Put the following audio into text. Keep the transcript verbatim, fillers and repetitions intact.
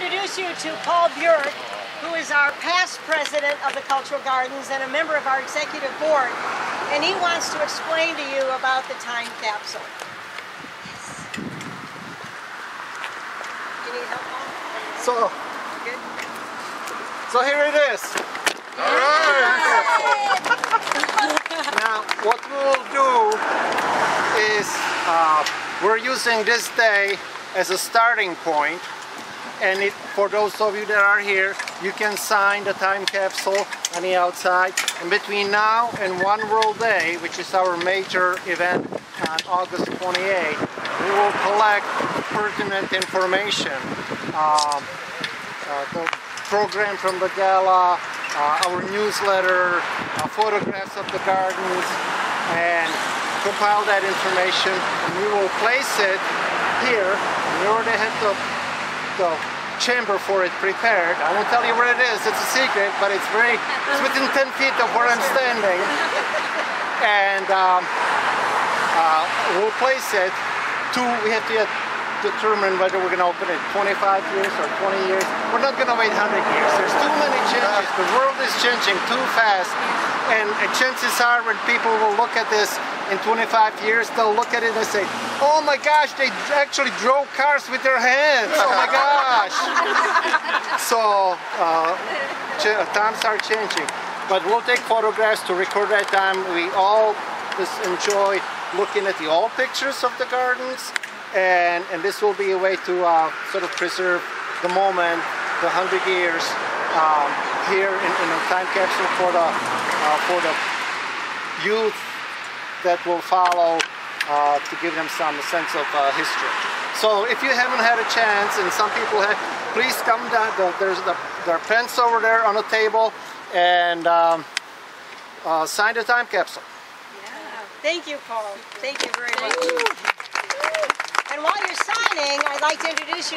introduce you to Paul Burik, who is our past president of the Cultural Gardens and a member of our executive board, and he wants to explain to you about the time capsule. Yes. Do you need help, Paul? So, good? So here it is. All right. Now, what we'll do is uh, we're using this day as a starting point. And it, for those of you that are here, you can sign the time capsule on the outside. And between now and One World Day, which is our major event on August twenty-eighth, we will collect pertinent information. Um, uh, the program from the gala, uh, our newsletter, uh, photographs of the gardens, and compile that information. And we will place it here. We already had the The chamber for it prepared. I won't tell you where it is, it's a secret, but it's very, it's within ten feet of where I'm standing. And um, uh, we'll place it to, we have to yet determine whether we're going to open it twenty-five years or twenty years. We're not going to wait one hundred years. There's too many changes. The world is changing too fast. And chances are when people will look at this in twenty-five years, they'll look at it and say, oh my gosh, they actually drove cars with their hands, oh my gosh. So, uh, times are changing. But we'll take photographs to record that time. We all just enjoy looking at the old pictures of the gardens, and, and this will be a way to uh, sort of preserve the moment, the one hundred years, um, here in, in a time capsule for the, uh, for the youth that will follow, uh, to give them some sense of uh, history. So if you haven't had a chance, and some people have, please come down. There's the, there are pens over there on the table, and um, uh, sign the time capsule. Yeah. Thank you, Paul. Thank you very much. And while you're signing, I'd like to introduce you